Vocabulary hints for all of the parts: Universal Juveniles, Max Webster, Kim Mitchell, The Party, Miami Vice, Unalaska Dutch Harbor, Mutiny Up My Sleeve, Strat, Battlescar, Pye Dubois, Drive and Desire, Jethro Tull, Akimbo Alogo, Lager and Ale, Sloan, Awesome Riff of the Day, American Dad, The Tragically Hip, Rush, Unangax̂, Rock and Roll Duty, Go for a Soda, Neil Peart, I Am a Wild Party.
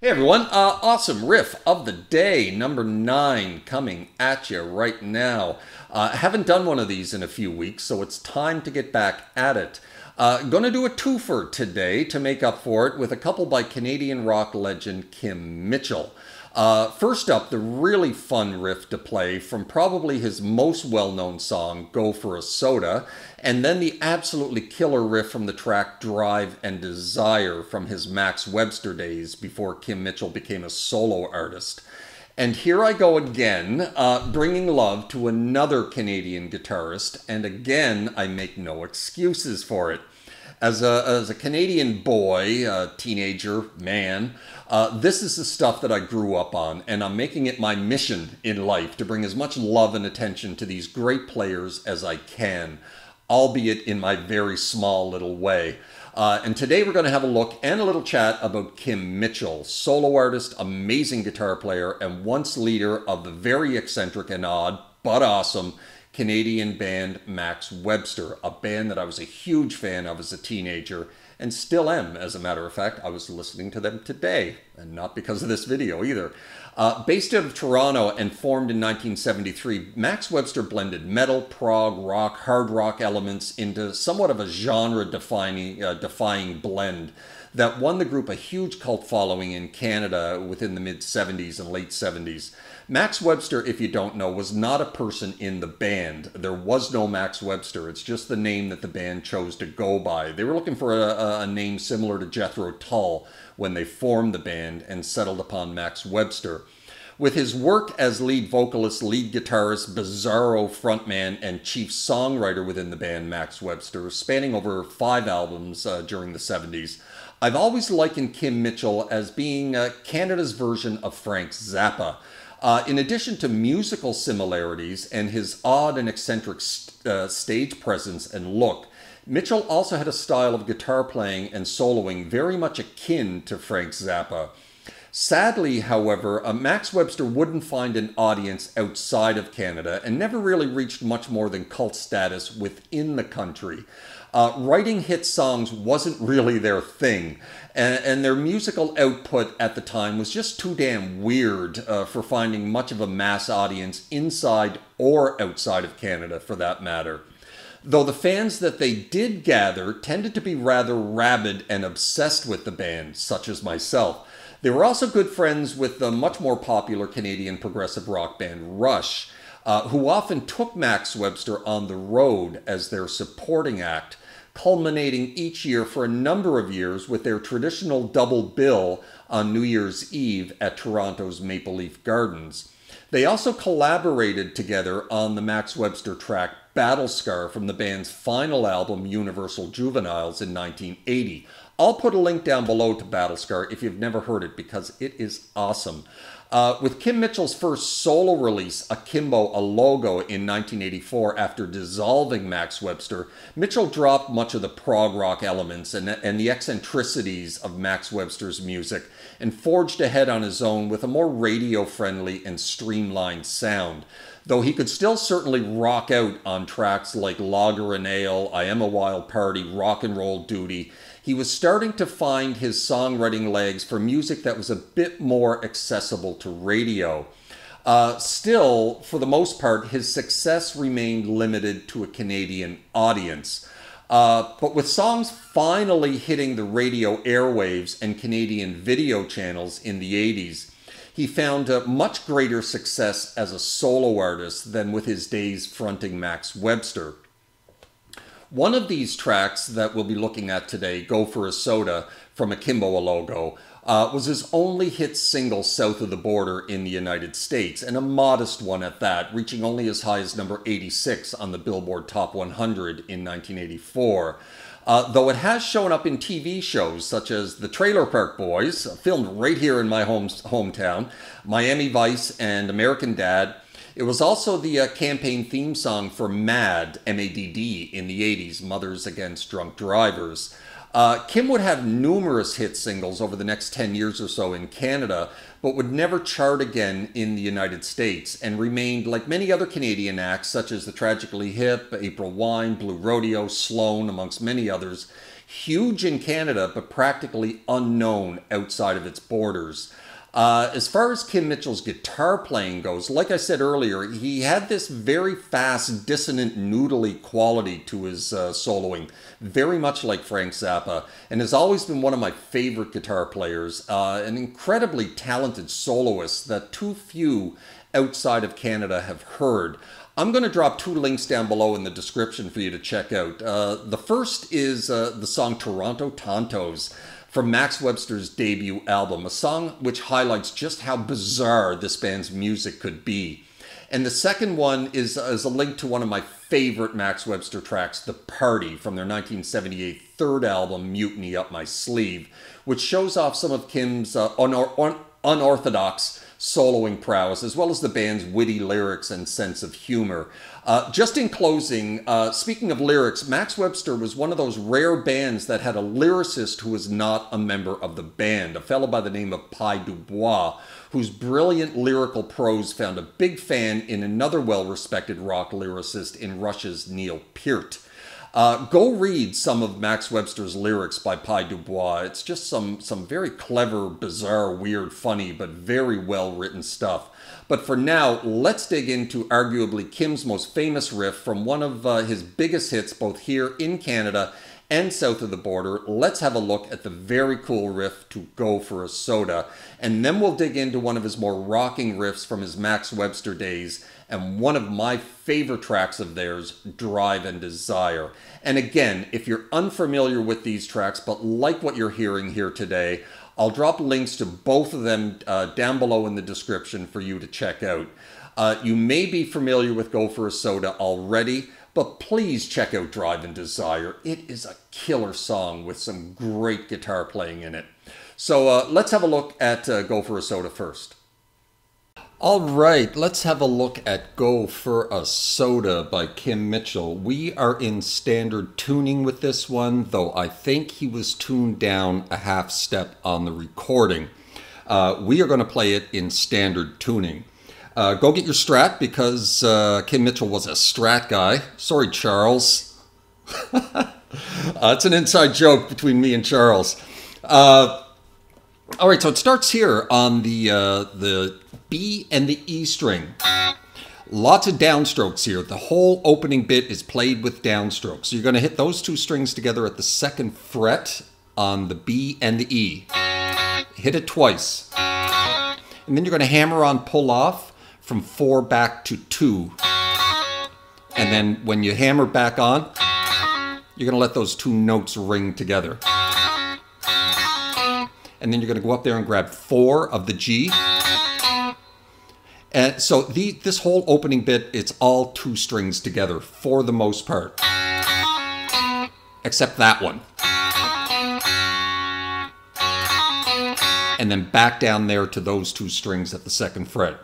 Hey everyone, awesome riff of the day, number 9 coming at you right now. Haven't done one of these in a few weeks, so it's time to get back at it. Gonna do a twofer today to make up for it with a couple by Canadian rock legend Kim Mitchell. First up, the really fun riff to play from probably his most well-known song, Go for a Soda, and then the absolutely killer riff from the track Drive and Desire from his Max Webster days before Kim Mitchell became a solo artist. And here I go again, bringing love to another Canadian guitarist, and again, I make no excuses for it. As a Canadian boy, teenager, man, this is the stuff that I grew up on, and I'm making it my mission in life to bring as much love and attention to these great players as I can, albeit in my very small little way. And today we're going to have a look and a little chat about Kim Mitchell, solo artist, amazing guitar player, and once leader of the very eccentric and odd, but awesome, Canadian band Max Webster, a band that I was a huge fan of as a teenager and still am. As a matter of fact, I was listening to them today, and not because of this video either. Based out of Toronto and formed in 1973, Max Webster blended metal, prog, rock, hard rock elements into somewhat of a genre-defying blend that won the group a huge cult following in Canada within the mid-70s and late 70s. Max Webster, if you don't know, was not a person in the band. There was no Max Webster. It's just the name that the band chose to go by. They were looking for a name similar to Jethro Tull when they formed the band and settled upon Max Webster. With his work as lead vocalist, lead guitarist, bizarro frontman, and chief songwriter within the band Max Webster, spanning over 5 albums during the 70s, I've always likened Kim Mitchell as being Canada's version of Frank Zappa. In addition to musical similarities and his odd and eccentric stage presence and look, Mitchell also had a style of guitar playing and soloing very much akin to Frank Zappa. Sadly, however, Max Webster wouldn't find an audience outside of Canada and never really reached much more than cult status within the country. Writing hit songs wasn't really their thing, and their musical output at the time was just too damn weird for finding much of a mass audience inside or outside of Canada, for that matter. Though the fans that they did gather tended to be rather rabid and obsessed with the band, such as myself. They were also good friends with the much more popular Canadian progressive rock band Rush, who often took Max Webster on the road as their supporting act, culminating each year for a number of years with their traditional double bill on New Year's Eve at Toronto's Maple Leaf Gardens. They also collaborated together on the Max Webster track Battlescar from the band's final album Universal Juveniles in 1980. I'll put a link down below to Battlescar if you've never heard it, because it is awesome. With Kim Mitchell's first solo release, Akimbo Alogo, in 1984, after dissolving Max Webster, Mitchell dropped much of the prog rock elements and the eccentricities of Max Webster's music and forged ahead on his own with a more radio-friendly and streamlined sound. Though he could still certainly rock out on tracks like Lager and Ale, I Am a Wild Party, Rock and Roll Duty, he was starting to find his songwriting legs for music that was a bit more accessible to radio. Still, for the most part, his success remained limited to a Canadian audience. But with songs finally hitting the radio airwaves and Canadian video channels in the 80s, he found a much greater success as a solo artist than with his days fronting Max Webster. One of these tracks that we'll be looking at today, Go for a Soda from Akimbo Alogo, was his only hit single south of the border in the United States, and a modest one at that, reaching only as high as number 86 on the Billboard Top 100 in 1984. Though it has shown up in TV shows such as The Trailer Park Boys, filmed right here in my hometown, Miami Vice and American Dad. It was also the campaign theme song for MADD, M-A-D-D, in the 80s, Mothers Against Drunk Drivers. Kim would have numerous hit singles over the next 10 years or so in Canada, but would never chart again in the United States, and remained, like many other Canadian acts, such as The Tragically Hip, April Wine, Blue Rodeo, Sloan, amongst many others, huge in Canada, but practically unknown outside of its borders. As far as Kim Mitchell's guitar playing goes, like I said earlier, he had this very fast, dissonant, noodly quality to his soloing, very much like Frank Zappa, and has always been one of my favorite guitar players, an incredibly talented soloist that too few outside of Canada have heard. I'm going to drop two links down below in the description for you to check out. The first is the song Toronto Tontos from Max Webster's debut album, a song which highlights just how bizarre this band's music could be. And the second one is a link to one of my favorite Max Webster tracks, The Party, from their 1978 third album, Mutiny Up My Sleeve, which shows off some of Kim's unorthodox soloing prowess, as well as the band's witty lyrics and sense of humor. Just in closing, speaking of lyrics, Max Webster was one of those rare bands that had a lyricist who was not a member of the band, a fellow by the name of Pye Dubois, whose brilliant lyrical prose found a big fan in another well-respected rock lyricist in Rush's Neil Peart. Go read some of Max Webster's lyrics by Pye Dubois. It's just some very clever, bizarre, weird, funny, but very well-written stuff. But for now, let's dig into arguably Kim's most famous riff from one of his biggest hits both here in Canada and south of the border. Let's have a look at the very cool riff to Go for a Soda, and then we'll dig into one of his more rocking riffs from his Max Webster days, and one of my favorite tracks of theirs, Drive and Desire. And again, if you're unfamiliar with these tracks but like what you're hearing here today, I'll drop links to both of them down below in the description for you to check out. You may be familiar with Go for a Soda already, but please check out Drive and Desire. It is a killer song with some great guitar playing in it. So let's have a look at Go for a Soda first. All right, let's have a look at Go for a Soda by Kim Mitchell. We are in standard tuning with this one, though I think he was tuned down a half step on the recording. We are going to play it in standard tuning. Go get your Strat, because Kim Mitchell was a Strat guy. Sorry, Charles. It's an inside joke between me and Charles. All right, so it starts here on the B and the E string. Lots of downstrokes here. The whole opening bit is played with downstrokes. So you're going to hit those two strings together at the second fret on the B and the E. Hit it twice. And then you're going to hammer on pull off from 4 back to 2. And then when you hammer back on, you're going to let those two notes ring together. And then you're going to go up there and grab 4 of the G. And so this whole opening bit, it's all two strings together for the most part. Except that one. And then back down there to those two strings at the second fret.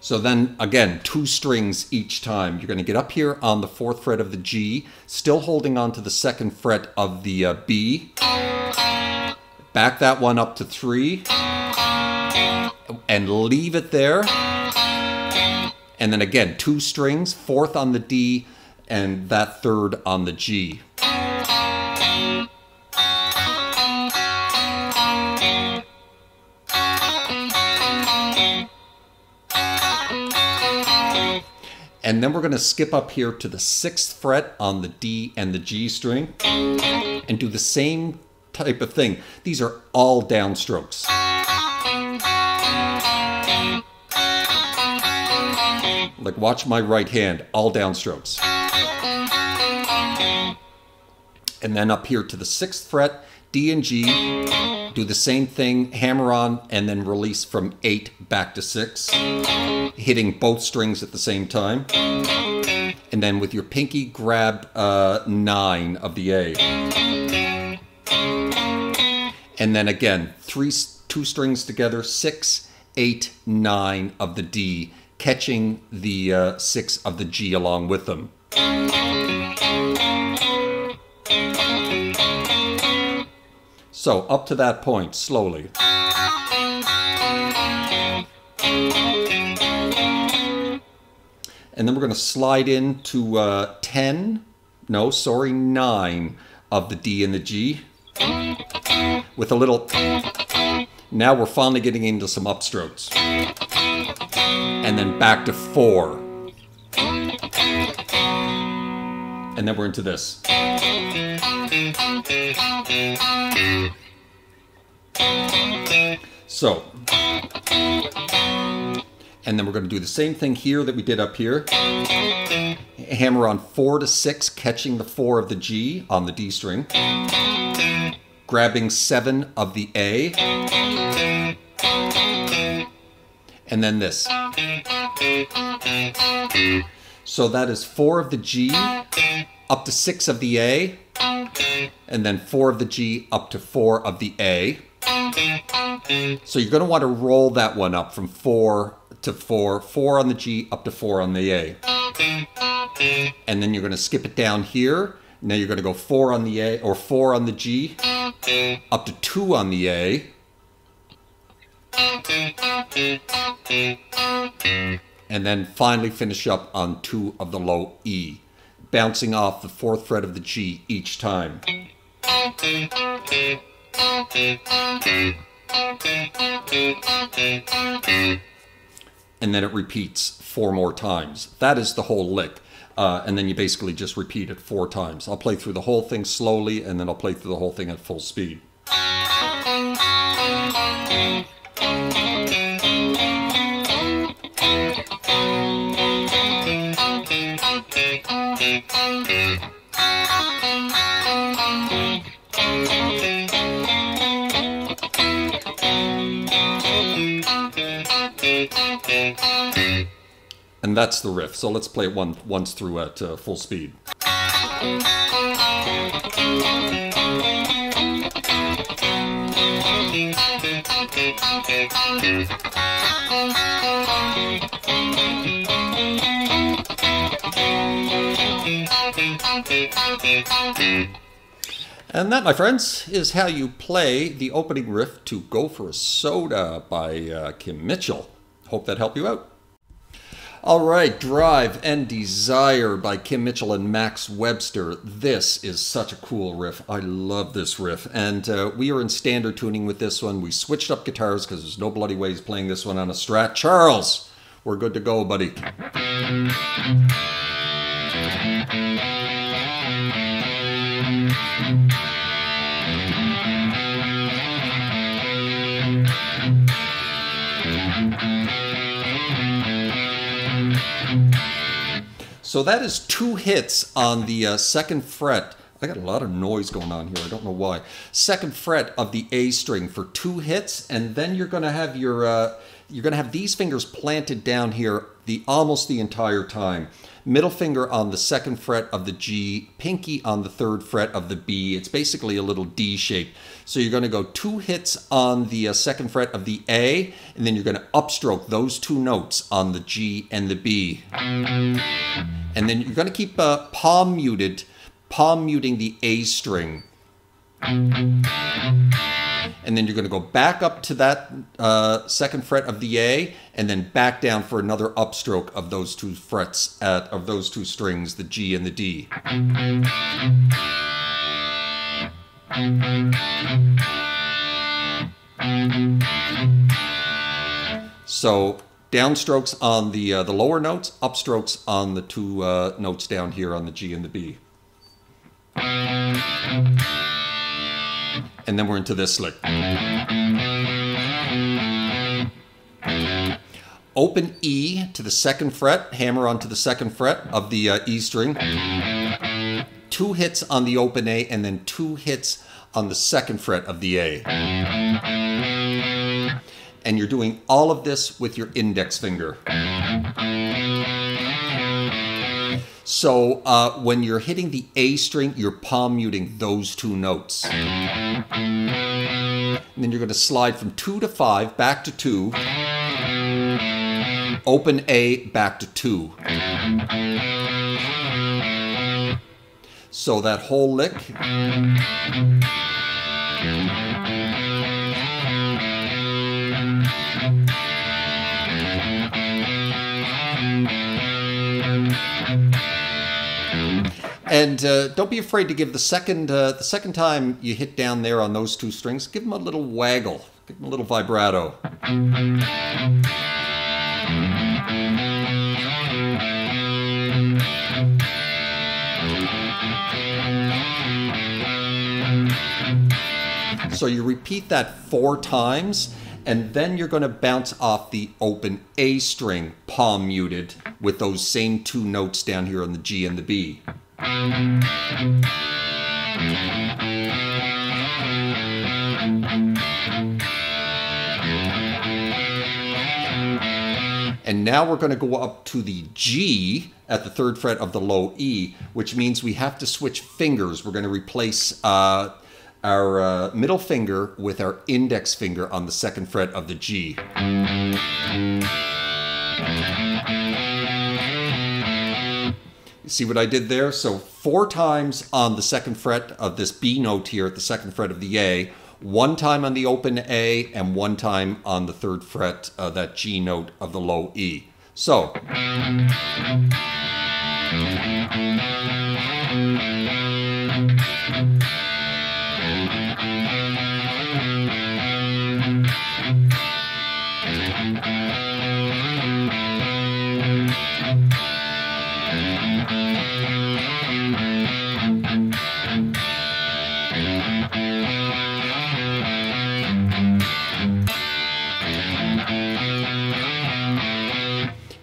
So then, again, two strings each time. You're going to get up here on the fourth fret of the G, still holding on to the second fret of the B. Back that one up to 3. And leave it there. And then again, two strings, fourth on the D, and that third on the G. And then we're going to skip up here to the 6th fret on the D and the G string and do the same type of thing. These are all downstrokes. Like, watch my right hand, all downstrokes. And then up here to the 6th fret, D and G, do the same thing, hammer on, and then release from 8 back to 6, hitting both strings at the same time. And then with your pinky, grab 9 of the A. And then again, two strings together, 6, 8, 9 of the D, catching the 6 of the G along with them. So up to that point, slowly. And then we're going to slide into 9 of the D and the G. With a little... Now we're finally getting into some upstrokes. And then back to 4. And then we're into this. So, and then we're going to do the same thing here that we did up here. Hammer on 4 to 6, catching the 4 of the G on the D string, grabbing 7 of the A, and then this. So that is 4 of the G up to 6 of the A, and then 4 of the G up to 4 of the A. So you're going to want to roll that one up from 4 to 4, 4 on the G up to 4 on the A. And then you're going to skip it down here. Now you're going to go 4 on the A, or 4 on the G, up to 2 on the A. And then finally finish up on 2 of the low E, bouncing off the 4th fret of the G each time. And then it repeats 4 more times. That is the whole lick. And then you basically just repeat it 4 times. I'll play through the whole thing slowly, and then I'll play through the whole thing at full speed. And that's the riff. So let's play it once through at full speed. And that, my friends, is how you play the opening riff to Go for a Soda by Kim Mitchell. Hope that helped you out. All right, Drive and Desire by Kim Mitchell and Max Webster. This is such a cool riff. I love this riff. And we are in standard tuning with this one. We switched up guitars because there's no bloody ways playing this one on a Strat. Charles, we're good to go, buddy. So that is 2 hits on the 2nd fret. I got a lot of noise going on here. I don't know why. 2nd fret of the A string for 2 hits, and then you're going to have your you're going to have these fingers planted down here almost the entire time. Middle finger on the 2nd fret of the G, pinky on the 3rd fret of the B. It's basically a little D shape. So you're going to go 2 hits on the 2nd fret of the A, and then you're going to upstroke those 2 notes on the G and the B. And then you're going to keep palm muting the A string. And then you're going to go back up to that 2nd fret of the A, and then back down for another upstroke of those 2 frets, of those 2 strings, the G and the D. So downstrokes on the lower notes, upstrokes on the 2 notes down here on the G and the B. And then we're into this lick. open E to the second fret, hammer onto the second fret of the E string, 2 hits on the open A, and then 2 hits on the second fret of the A. And you're doing all of this with your index finger. So when you're hitting the A string, you're palm muting those 2 notes. And then you're going to slide from 2 to 5, back to 2, open A, back to 2. So that whole lick. And don't be afraid to give the second time you hit down there on those 2 strings, give them a little waggle, give them a little vibrato. So you repeat that 4 times, and then you're going to bounce off the open A string, palm muted, with those same 2 notes down here on the G and the B. And now we're going to go up to the G at the 3rd fret of the low E, which means we have to switch fingers. We're going to replace our middle finger with our index finger on the 2nd fret of the G. You see what I did there? So 4 times on the 2nd fret of this B note here at the 2nd fret of the A, 1 time on the open A, and 1 time on the 3rd fret of that G note of the low E. So.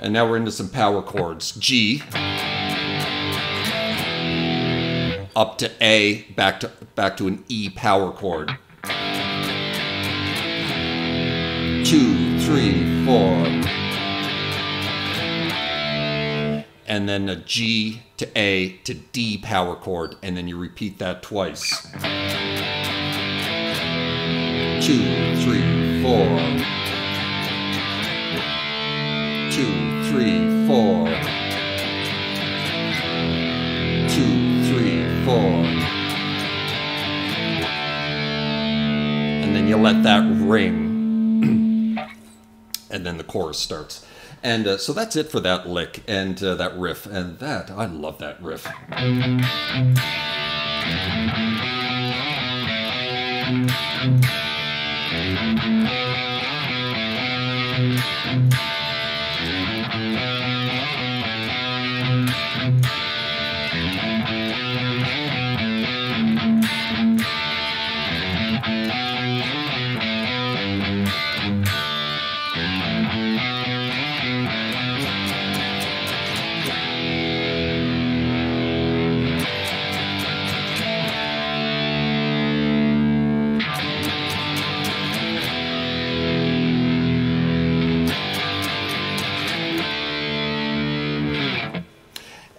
And now we're into some power chords. G, up to A, back to an E power chord. 2, 3, 4. And then a G to A to D power chord. And then you repeat that twice. 2, 3, 4. 2, 3, 4, 2, 3, 4. And then you let that ring. And then the chorus starts. And so that's it for that lick and that riff. And that, I love that riff.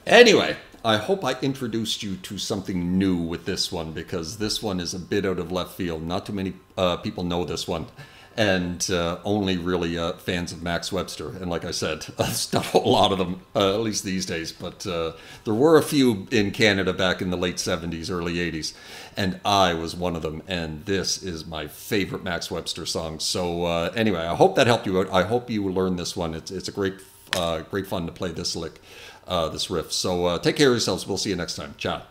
Anyway, I hope I introduced you to something new with this one, because this one is a bit out of left field. Not too many people know this one, and only really fans of Max Webster. And like I said, there's not a lot of them, at least these days, but there were a few in Canada back in the late 70s, early 80s, and I was one of them. And this is my favorite Max Webster song. So anyway, I hope that helped you out. I hope you learned this one. It's a great, great fun to play this lick. This riff. So take care of yourselves. We'll see you next time. Ciao.